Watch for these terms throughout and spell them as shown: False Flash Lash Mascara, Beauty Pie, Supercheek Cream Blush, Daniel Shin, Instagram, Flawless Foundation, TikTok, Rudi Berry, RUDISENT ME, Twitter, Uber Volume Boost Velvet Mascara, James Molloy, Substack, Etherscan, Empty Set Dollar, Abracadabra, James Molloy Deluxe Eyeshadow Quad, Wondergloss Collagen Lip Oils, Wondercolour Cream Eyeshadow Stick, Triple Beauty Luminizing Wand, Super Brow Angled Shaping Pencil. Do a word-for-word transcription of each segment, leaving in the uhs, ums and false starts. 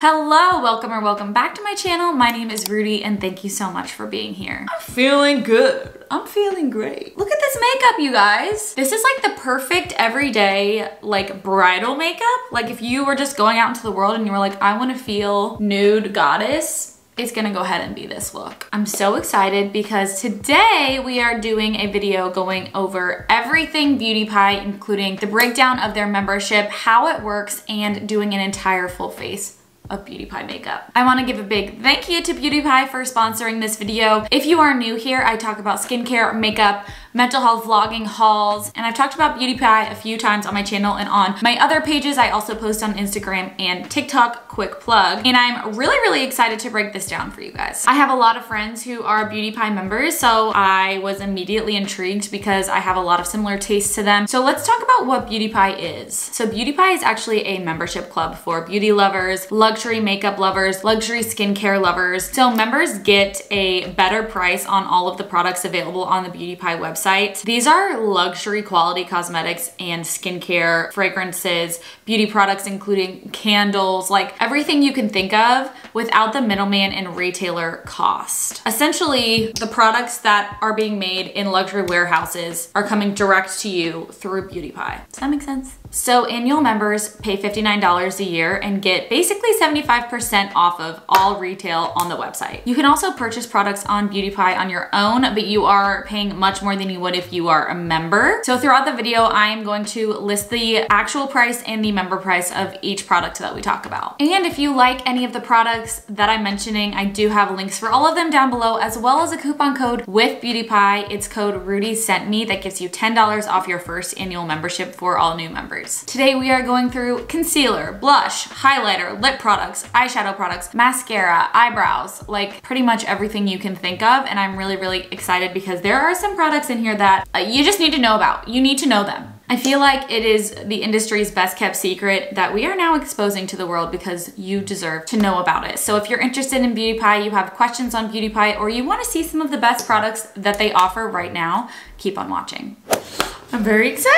Hello, welcome or welcome back to my channel. My name is Rudy and thank you so much for being here. I'm feeling good. I'm feeling great. Look at this makeup, you guys. This is like the perfect everyday, like bridal makeup. Like if you were just going out into the world and you were like, I want to feel nude goddess, it's gonna go ahead and be this look. I'm so excited because today we are doing a video going over everything Beauty Pie, including the breakdown of their membership, how it works, and doing an entire full face of Beauty Pie makeup. I wanna give a big thank you to Beauty Pie for sponsoring this video. If you are new here, I talk about skincare, makeup, mental health vlogging hauls, and I've talked about Beauty Pie a few times on my channel and on my other pages. I also post on Instagram and TikTok, quick plug, and I'm really, really excited to break this down for you guys. I have a lot of friends who are Beauty Pie members, so I was immediately intrigued because I have a lot of similar tastes to them. So let's talk about what Beauty Pie is. So Beauty Pie is actually a membership club for beauty lovers, luxury makeup lovers, luxury skincare lovers. So members get a better price on all of the products available on the Beauty Pie website. Site. These are luxury quality cosmetics and skincare, fragrances, beauty products, including candles, like everything you can think of without the middleman and retailer cost. Essentially, the products that are being made in luxury warehouses are coming direct to you through Beauty Pie. Does that make sense? So annual members pay fifty-nine dollars a year and get basically seventy-five percent off of all retail on the website. You can also purchase products on Beauty Pie on your own, but you are paying much more than you would if you are a member. So throughout the video, I am going to list the actual price and the member price of each product that we talk about. And if you like any of the products that I'm mentioning, I do have links for all of them down below, as well as a coupon code with Beauty Pie. It's code Rudy Sent Me that gives you ten dollars off your first annual membership for all new members. Today we are going through concealer, blush, highlighter, lip products, eyeshadow products, mascara, eyebrows, like pretty much everything you can think of. And I'm really, really excited because there are some products in here that uh, you just need to know about. You need to know them. I feel like it is the industry's best kept secret that we are now exposing to the world because you deserve to know about it. So if you're interested in Beauty Pie, you have questions on Beauty Pie, or you want to see some of the best products that they offer right now, keep on watching. I'm very excited.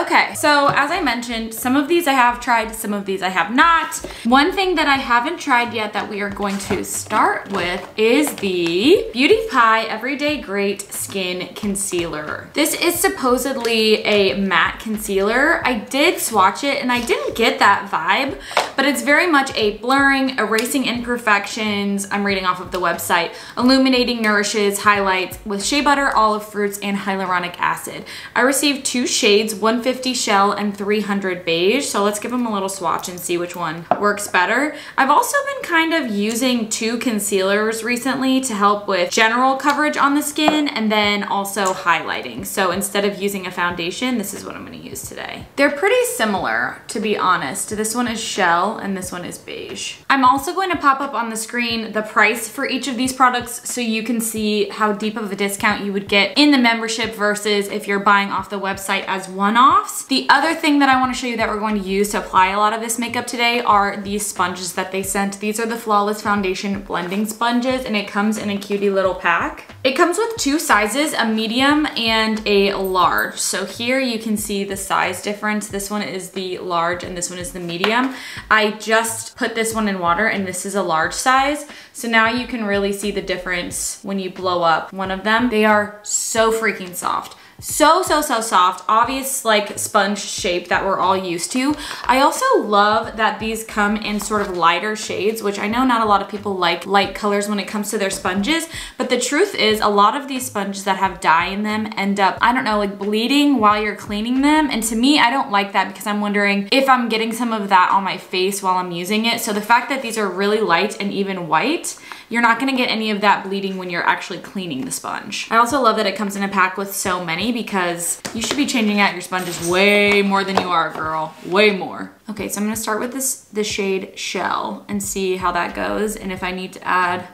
Okay, so as I mentioned, some of these I have tried, some of these I have not. One thing that I haven't tried yet that we are going to start with is the Beauty Pie Everyday Great Skin Concealer. This is supposedly a matte concealer. I did swatch it and I didn't get that vibe, but it's very much a blurring, erasing imperfections. I'm reading off of the website. Illuminating, nourishes, highlights with shea butter, olive fruits, and hyaluronic acid. I received two shades, one fifty shell and three hundred beige. So let's give them a little swatch and see which one works better. I've also been kind of using two concealers recently to help with general coverage on the skin and then also highlighting. So instead of using a foundation, this is what I'm going to use today. They're pretty similar, to be honest. This one is shell and this one is beige. I'm also going to pop up on the screen the price for each of these products so you can see how deep of a discount you would get in the membership versus if you're buying off the website as one-offs. The other thing that I want to show you that we're going to use to apply a lot of this makeup today are these sponges that they sent. These are the Flawless Foundation blending sponges and it comes in a cutie little pack. It comes with two sizes, a medium and a large. So here you can see the size difference. This one is the large and this one is the medium. I just put this one in water and this is a large size. So now you can really see the difference when you blow up one of them. They are so freaking soft. So, so, so soft, obvious like sponge shape that we're all used to. I also love that these come in sort of lighter shades, which I know not a lot of people like light colors when it comes to their sponges, but the truth is a lot of these sponges that have dye in them end up, I don't know, like bleeding while you're cleaning them. And to me, I don't like that because I'm wondering if I'm getting some of that on my face while I'm using it. So the fact that these are really light and even white, you're not gonna get any of that bleeding when you're actually cleaning the sponge. I also love that it comes in a pack with so many, because you should be changing out your sponges way more than you are, girl. Way more. Okay, so I'm gonna start with this the shade Shell and see how that goes. And if I need to add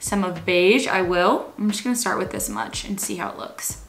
some of beige, I will. I'm just gonna start with this much and see how it looks.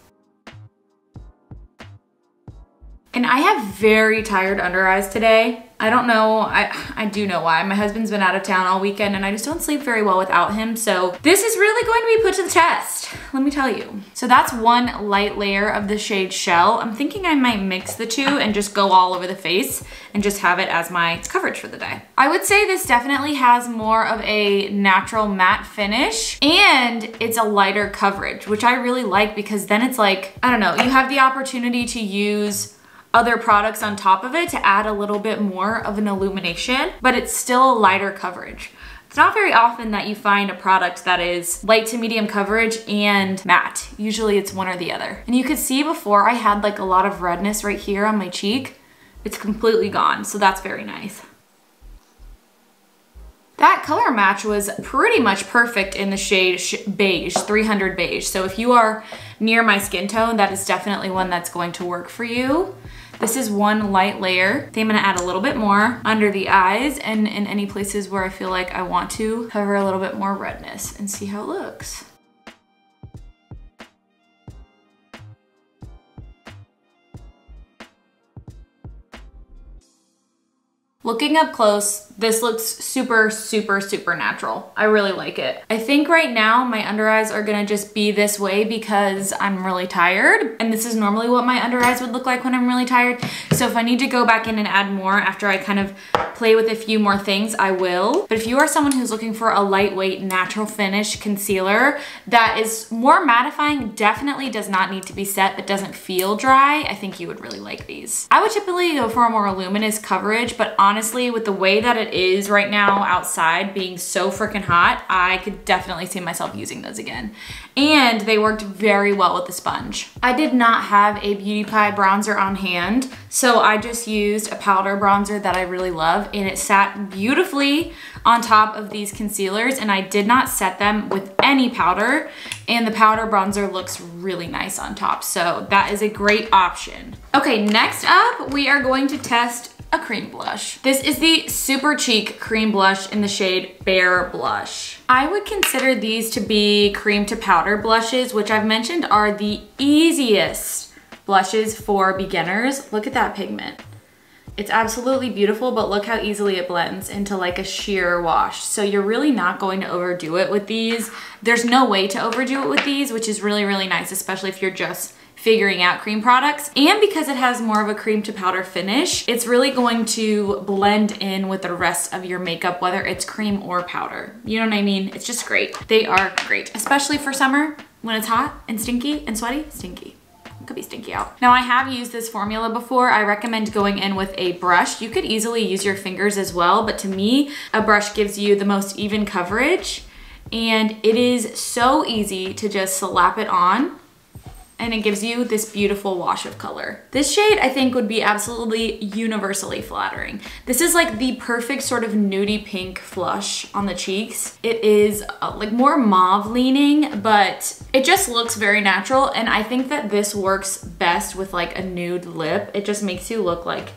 And I have very tired under eyes today. I don't know, I, I do know why. My husband's been out of town all weekend and I just don't sleep very well without him. So this is really going to be put to the test, let me tell you. So that's one light layer of the shade Shell. I'm thinking I might mix the two and just go all over the face and just have it as my coverage for the day. I would say this definitely has more of a natural matte finish and it's a lighter coverage, which I really like because then it's like, I don't know, you have the opportunity to use other products on top of it to add a little bit more of an illumination, but it's still a lighter coverage. It's not very often that you find a product that is light to medium coverage and matte. Usually it's one or the other. And you could see before I had like a lot of redness right here on my cheek. It's completely gone, so that's very nice. That color match was pretty much perfect in the shade Beige, three hundred Beige. So if you are near my skin tone, that is definitely one that's going to work for you. This is one light layer. I think I'm gonna add a little bit more under the eyes and in any places where I feel like I want to cover a little bit more redness and see how it looks. Looking up close, this looks super, super, super natural. I really like it. I think right now my under eyes are gonna just be this way because I'm really tired. And this is normally what my under eyes would look like when I'm really tired. So if I need to go back in and add more after I kind of play with a few more things, I will. But if you are someone who's looking for a lightweight, natural finish concealer that is more mattifying, definitely does not need to be set, but doesn't feel dry, I think you would really like these. I would typically go for a more luminous coverage, but honestly, Honestly, with the way that it is right now outside being so freaking hot, I could definitely see myself using those again. And they worked very well with the sponge. I did not have a Beauty Pie bronzer on hand, so I just used a powder bronzer that I really love, and it sat beautifully on top of these concealers, and I did not set them with any powder, and the powder bronzer looks really nice on top, so that is a great option. Okay, next up, we are going to test a cream blush. This is the Super Cheek cream blush in the shade Bare Blush. I would consider these to be cream to powder blushes, which I've mentioned are the easiest blushes for beginners. Look at that pigment. It's absolutely beautiful, but look how easily it blends into like a sheer wash. So you're really not going to overdo it with these. There's no way to overdo it with these, which is really, really nice, especially if you're just figuring out cream products. And because it has more of a cream to powder finish, it's really going to blend in with the rest of your makeup, whether it's cream or powder. You know what I mean? It's just great. They are great, especially for summer when it's hot and stinky and sweaty, stinky. Could be stinky out. Now I have used this formula before. I recommend going in with a brush. You could easily use your fingers as well, but to me, a brush gives you the most even coverage. And it is so easy to just slap it on, and it gives you this beautiful wash of color. This shade I think would be absolutely universally flattering. This is like the perfect sort of nudie pink flush on the cheeks. It is uh, like more mauve leaning, but it just looks very natural. And I think that this works best with like a nude lip. It just makes you look like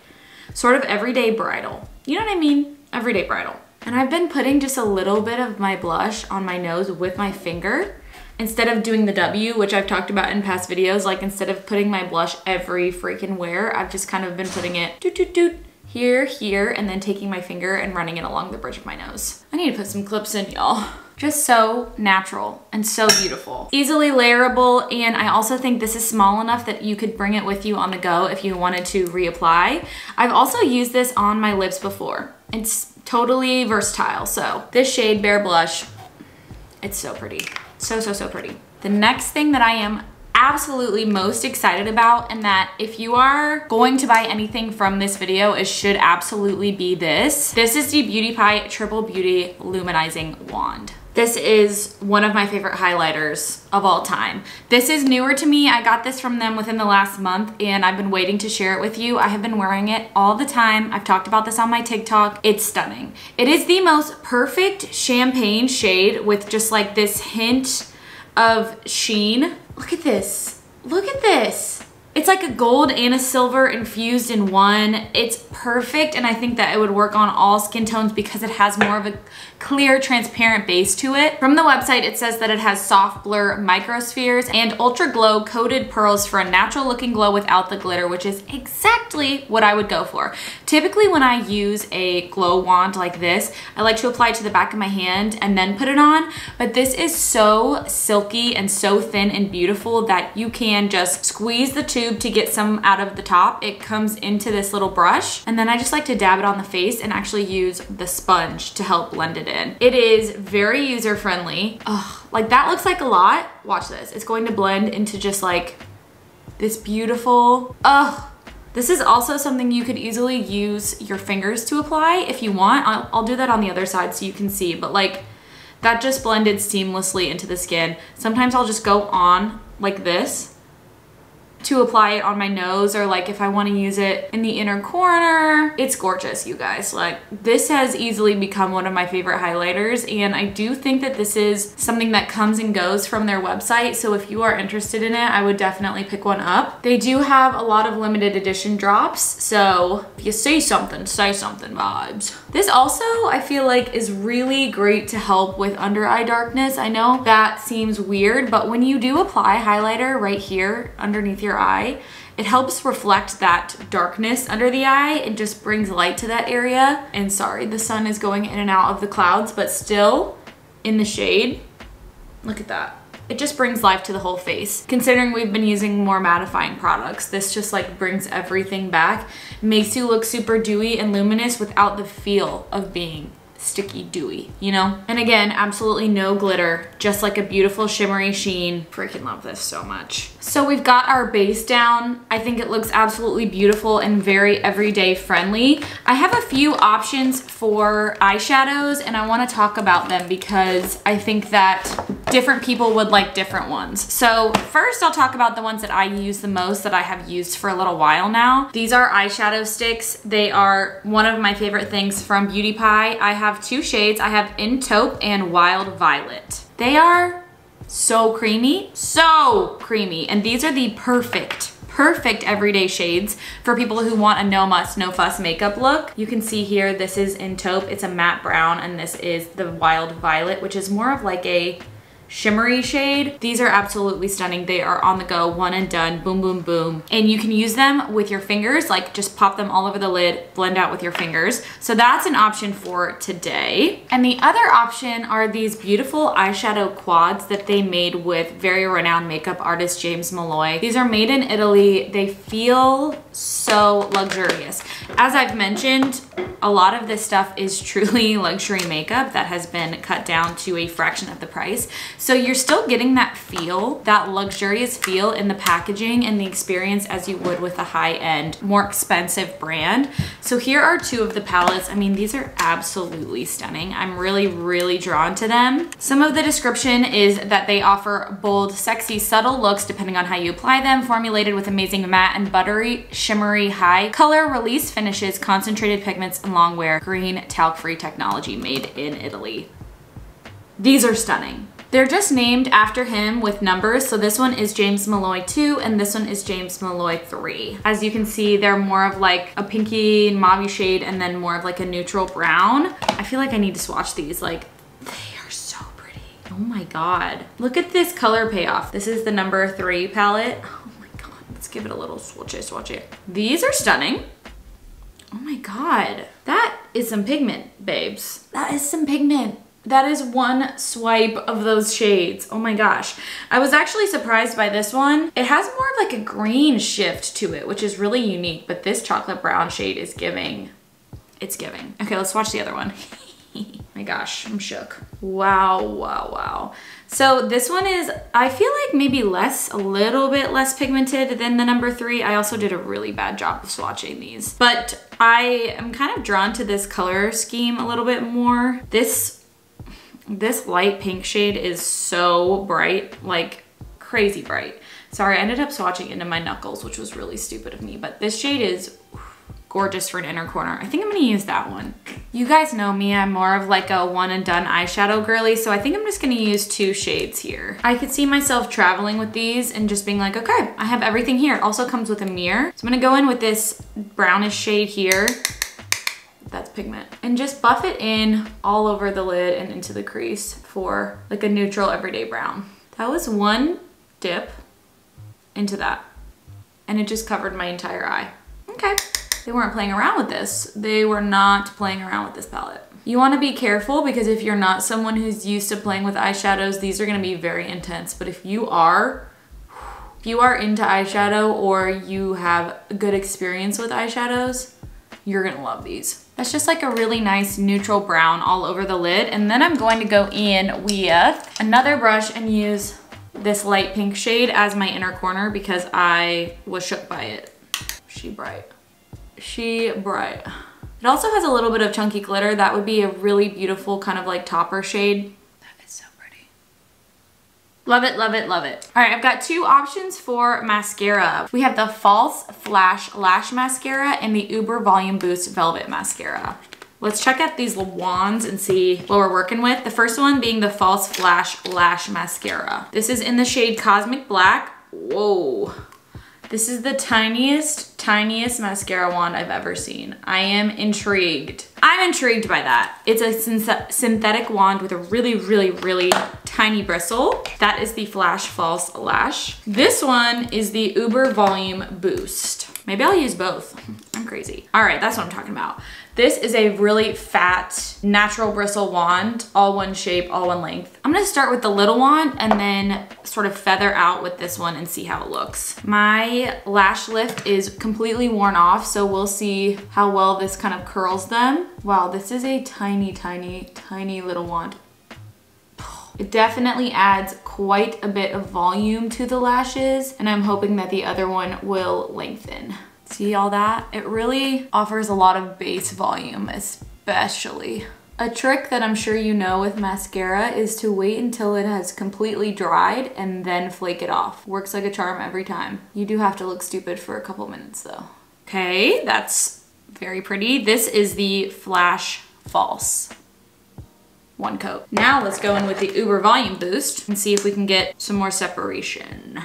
sort of everyday bridal. You know what I mean? Everyday bridal. And I've been putting just a little bit of my blush on my nose with my finger. Instead of doing the W, which I've talked about in past videos, like instead of putting my blush every freaking wear, I've just kind of been putting it doot, doot, doot, here, here, and then taking my finger and running it along the bridge of my nose. I need to put some clips in, y'all. Just so natural and so beautiful. Easily layerable, and I also think this is small enough that you could bring it with you on the go if you wanted to reapply. I've also used this on my lips before. It's totally versatile, so this shade, Bare Blush, it's so pretty. So, so, so pretty. The next thing that I am absolutely most excited about, and that if you are going to buy anything from this video, it should absolutely be this. This is the Beauty Pie Triple Beauty Luminizing Wand. This is one of my favorite highlighters of all time. This is newer to me. I got this from them within the last month and I've been waiting to share it with you. I have been wearing it all the time. I've talked about this on my TikTok. It's stunning. It is the most perfect champagne shade with just like this hint of sheen. Look at this. Look at this. It's like a gold and a silver infused in one. It's perfect, and I think that it would work on all skin tones because it has more of a clear, transparent base to it. From the website, it says that it has soft blur microspheres and ultra glow coated pearls for a natural looking glow without the glitter, which is exactly what I would go for. Typically when I use a glow wand like this, I like to apply it to the back of my hand and then put it on, but this is so silky and so thin and beautiful that you can just squeeze the tube to get some out of the top. It comes into this little brush, and then I just like to dab it on the face and actually use the sponge to help blend it in. It is very user-friendly. Ugh, like that looks like a lot. Watch this. It's going to blend into just like this beautiful, ugh. This is also something you could easily use your fingers to apply if you want. I'll, I'll do that on the other side so you can see, but like that just blended seamlessly into the skin. Sometimes I'll just go on like this to apply it on my nose, or like if I want to use it in the inner corner. It's gorgeous, you guys. Like this has easily become one of my favorite highlighters, and I do think that this is something that comes and goes from their website, so if you are interested in it, I would definitely pick one up. They do have a lot of limited edition drops, so if you say something, say something vibes. This also, I feel like, is really great to help with under eye darkness. I know that seems weird, but when you do apply highlighter right here underneath your eye, it helps reflect that darkness under the eye and just brings light to that area. And sorry, the sun is going in and out of the clouds, but still in the shade. Look at that. It just brings life to the whole face. Considering we've been using more mattifying products, this just like brings everything back, makes you look super dewy and luminous without the feel of being sticky dewy, you know? And again, absolutely no glitter, just like a beautiful shimmery sheen. Freaking love this so much. So we've got our base down. I think it looks absolutely beautiful and very everyday friendly. I have a few options for eyeshadows, and I wanna talk about them because I think that different people would like different ones. So first I'll talk about the ones that I use the most, that I have used for a little while now. These are eyeshadow sticks. They are one of my favorite things from Beauty Pie. I have two shades. I have In Taupe and Wild Violet. They are so creamy, so creamy. And these are the perfect, perfect everyday shades for people who want a no muss, no fuss makeup look. You can see here, this is In Taupe. It's a matte brown, and this is the Wild Violet, which is more of like a shimmery shade. These are absolutely stunning. They are on the go, one and done, boom, boom, boom. And you can use them with your fingers, like just pop them all over the lid, blend out with your fingers. So that's an option for today. And the other option are these beautiful eyeshadow quads that they made with very renowned makeup artist James Molloy. These are made in Italy. They feel so luxurious. As I've mentioned, a lot of this stuff is truly luxury makeup that has been cut down to a fraction of the price. So you're still getting that feel, that luxurious feel in the packaging and the experience as you would with a high-end, more expensive brand. So here are two of the palettes. I mean, these are absolutely stunning. I'm really, really drawn to them. Some of the description is that they offer bold, sexy, subtle looks depending on how you apply them, formulated with amazing matte and buttery, shimmery, high color release finishes, concentrated pigments, and long wear, green talc-free technology made in Italy. These are stunning. They're just named after him with numbers. So this one is James Molloy two, and this one is James Molloy three. As you can see, they're more of like a pinky and mauve shade, and then more of like a neutral brown. I feel like I need to swatch these. Like, they are so pretty. Oh my God. Look at this color payoff. This is the number three palette. Oh my God. Let's give it a little swatchy, swatchy. These are stunning. Oh my God. That is some pigment, babes. That is some pigment. That is one swipe of those shades. Oh my gosh. I was actually surprised by this one. It has more of like a green shift to it, which is really unique, but this chocolate brown shade is giving. It's giving. Okay, let's watch the other one. My gosh, I'm shook. Wow, wow, wow. So this one is, I feel like maybe less, a little bit less pigmented than the number three. I also did a really bad job of swatching these, but I am kind of drawn to this color scheme a little bit more. This This light pink shade is so bright, like crazy bright. Sorry, I ended up swatching into my knuckles, which was really stupid of me, but this shade is Gorgeous for an inner corner. I think I'm gonna use that one. You guys know me, I'm more of like a one and done eyeshadow girly, so I think I'm just gonna use two shades here. I could see myself traveling with these and just being like, okay, I have everything here. It also comes with a mirror. So I'm gonna go in with this brownish shade here, that's pigment, and just buff it in all over the lid and into the crease for like a neutral everyday brown. That was one dip into that, and it just covered my entire eye. Okay. They weren't playing around with this. They were not playing around with this palette. You want to be careful because if you're not someone who's used to playing with eyeshadows, these are going to be very intense. But if you are, if you are into eyeshadow or you have a good experience with eyeshadows, you're going to love these. That's just like a really nice neutral brown all over the lid. And then I'm going to go in with another brush and use this light pink shade as my inner corner because I was shook by it. She bright. She bright. It also has a little bit of chunky glitter. That would be a really beautiful kind of like topper shade. That is so pretty. Love it, love it, love it. All right, I've got two options for mascara. We have the False Flash Lash Mascara and the Uber Volume Boost Velvet Mascara. Let's check out these wands and see what we're working with. The first one being the False Flash Lash Mascara. This is in the shade Cosmic Black. Whoa. This is the tiniest, tiniest mascara wand I've ever seen. I am intrigued. I'm intrigued by that. It's a syn- synthetic wand with a really, really, really tiny bristle. That is the Flash False Lash. This one is the Uber Volume Boost. Maybe I'll use both. I'm crazy. All right, that's what I'm talking about. This is a really fat, natural bristle wand, all one shape, all one length. I'm gonna start with the little wand and then sort of feather out with this one and see how it looks. My lash lift is completely worn off, so we'll see how well this kind of curls them. Wow, this is a tiny, tiny, tiny little wand. It definitely adds quite a bit of volume to the lashes, and I'm hoping that the other one will lengthen. See all that? It really offers a lot of base volume, especially. A trick that I'm sure you know with mascara is to wait until it has completely dried and then flake it off. Works like a charm every time. You do have to look stupid for a couple minutes though. Okay, that's very pretty. This is the Flash False. One coat. Now let's go in with the Uber Volume Boost and see if we can get some more separation.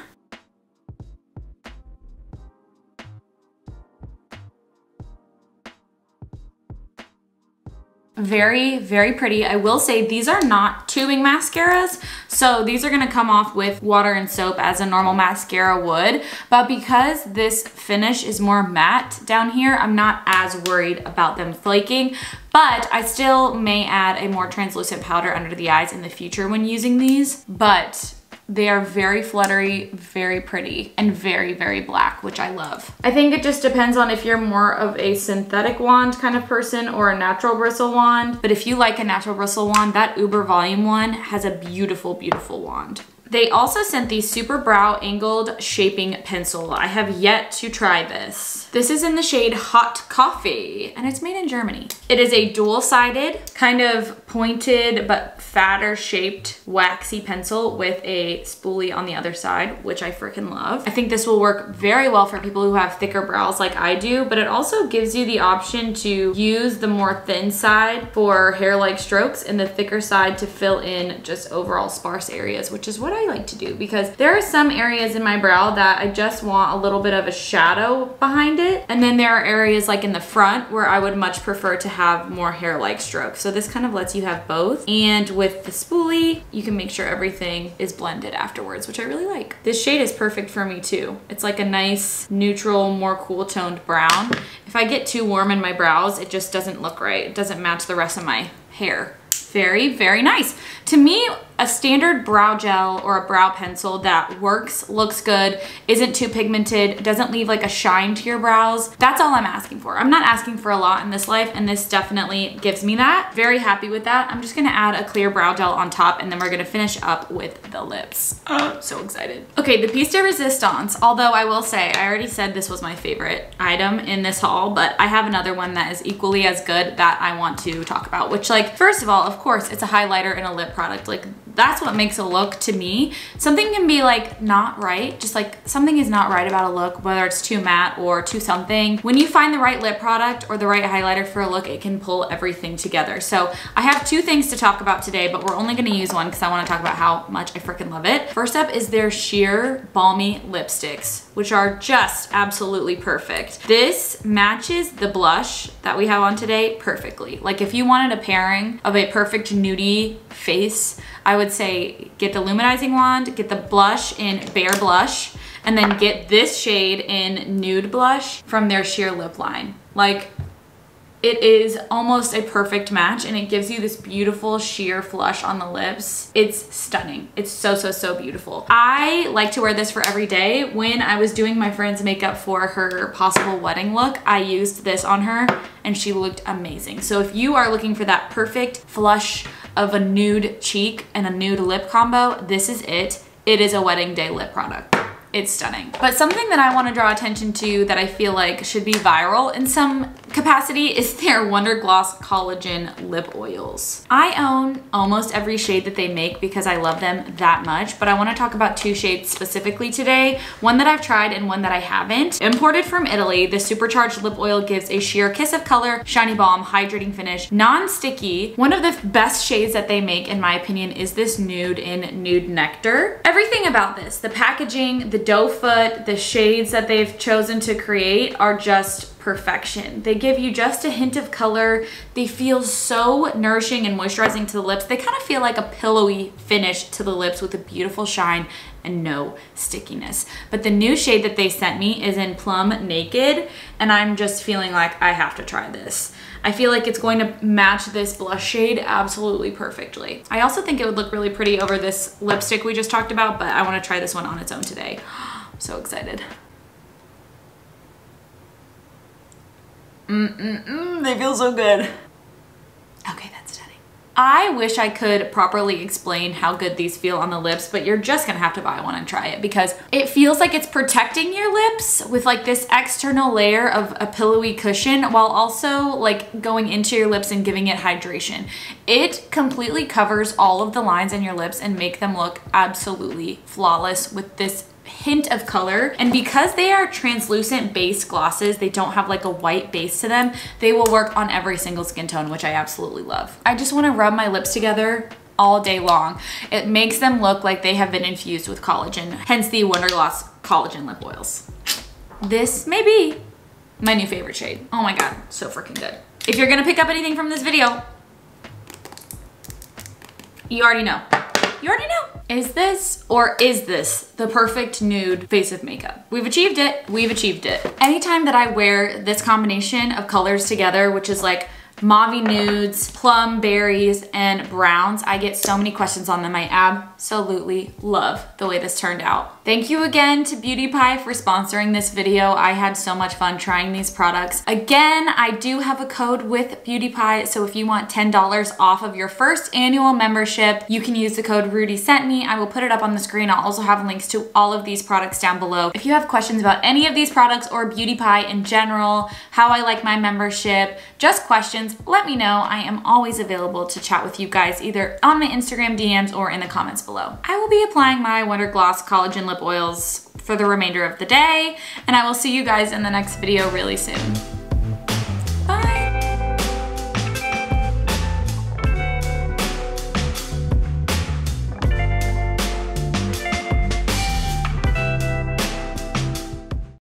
Very, very pretty. I will say these are not tubing mascaras, so these are gonna come off with water and soap as a normal mascara would, but because this finish is more matte down here, I'm not as worried about them flaking, but I still may add a more translucent powder under the eyes in the future when using these, but they are very fluttery, very pretty, and very, very black, which I love. I think it just depends on if you're more of a synthetic wand kind of person or a natural bristle wand. But if you like a natural bristle wand, that Uber Volume one has a beautiful, beautiful wand. They also sent the Super Brow Angled Shaping Pencil. I have yet to try this. This is in the shade Hot Coffee, and it's made in Germany. It is a dual-sided, kind of pointed but fatter shaped waxy pencil with a spoolie on the other side, which I freaking love. I think this will work very well for people who have thicker brows like I do, but it also gives you the option to use the more thin side for hair-like strokes and the thicker side to fill in just overall sparse areas, which is what I like to do because there are some areas in my brow that I just want a little bit of a shadow behind it. And then there are areas like in the front where I would much prefer to have more hair-like strokes. So this kind of lets you have both. And with the spoolie, you can make sure everything is blended afterwards, which I really like. This shade is perfect for me too. It's like a nice neutral, more cool toned brown. If I get too warm in my brows, it just doesn't look right. It doesn't match the rest of my hair. Very, very nice. To me, a standard brow gel or a brow pencil that works, looks good, isn't too pigmented, doesn't leave like a shine to your brows. That's all I'm asking for. I'm not asking for a lot in this life, and this definitely gives me that. Very happy with that. I'm just gonna add a clear brow gel on top, and then we're gonna finish up with the lips. Oh, so excited. Okay, the piece de resistance. Although I will say, I already said this was my favorite item in this haul, but I have another one that is equally as good that I want to talk about, which like, first of all, of course, it's a highlighter and a lip product. Like, That's what makes a look to me. Something can be like not right, just like something is not right about a look, whether it's too matte or too something. When you find the right lip product or the right highlighter for a look, it can pull everything together. So I have two things to talk about today, but we're only gonna use one because I wanna talk about how much I freaking love it. First up is their sheer balmy lipsticks, which are just absolutely perfect. This matches the blush that we have on today perfectly. Like if you wanted a pairing of a perfect nudie face, I would say get the luminizing wand, get the blush in Bare Blush, and then get this shade in Nude Blush from their sheer lip line. Like, it is almost a perfect match, and it gives you this beautiful sheer flush on the lips. It's stunning. It's so, so, so beautiful. I like to wear this for every day. When I was doing my friend's makeup for her possible wedding look, I used this on her and she looked amazing. So if you are looking for that perfect flush of a nude cheek and a nude lip combo, this is it. It is a wedding day lip product. It's stunning. But something that I want to draw attention to that I feel like should be viral in some capacity is their Wondergloss Collagen Lip Oils. I own almost every shade that they make because I love them that much, but I want to talk about two shades specifically today, one that I've tried and one that I haven't. Imported from Italy, the Supercharged Lip Oil gives a sheer kiss of color, shiny balm, hydrating finish, non-sticky. One of the best shades that they make, in my opinion, is this Nude in Nude Nectar. Everything about this, the packaging, the The doe foot, the shades that they've chosen to create are just perfection. They give you just a hint of color. They feel so nourishing and moisturizing to the lips. They kind of feel like a pillowy finish to the lips with a beautiful shine and no stickiness. But the new shade that they sent me is in Plum Naked, and I'm just feeling like I have to try this. I feel like it's going to match this blush shade absolutely perfectly. I also think it would look really pretty over this lipstick we just talked about, but I want to try this one on its own today. I'm so excited. Mm-mm-mm, they feel so good. Okay, that's stunning. I wish I could properly explain how good these feel on the lips, but you're just gonna have to buy one and try it because it feels like it's protecting your lips with like this external layer of a pillowy cushion while also like going into your lips and giving it hydration. It completely covers all of the lines in your lips and make them look absolutely flawless with this hint of color. And because they are translucent base glosses, they don't have like a white base to them, they will work on every single skin tone, which I absolutely love. I just want to rub my lips together all day long. It makes them look like they have been infused with collagen, hence the Wondergloss Collagen Lip Oils. This may be my new favorite shade. Oh my god, so freaking good. If you're gonna pick up anything from this video, you already know. You already know. Is this or is this the perfect nude face of makeup? We've achieved it. We've achieved it. Anytime that I wear this combination of colors together, which is like mauve nudes, plum berries, and browns, I get so many questions on them. I absolutely love the way this turned out. Thank you again to Beauty Pie for sponsoring this video. I had so much fun trying these products. Again, I do have a code with Beauty Pie, so if you want ten dollars off of your first annual membership, you can use the code Rudy Sent Me. I will put it up on the screen. I'll also have links to all of these products down below. If you have questions about any of these products or Beauty Pie in general, how I like my membership, just questions, let me know. I am always available to chat with you guys either on my Instagram D Ms or in the comments below. I will be applying my Wondergloss Collagen Lip Oils for the remainder of the day, and I will see you guys in the next video really soon.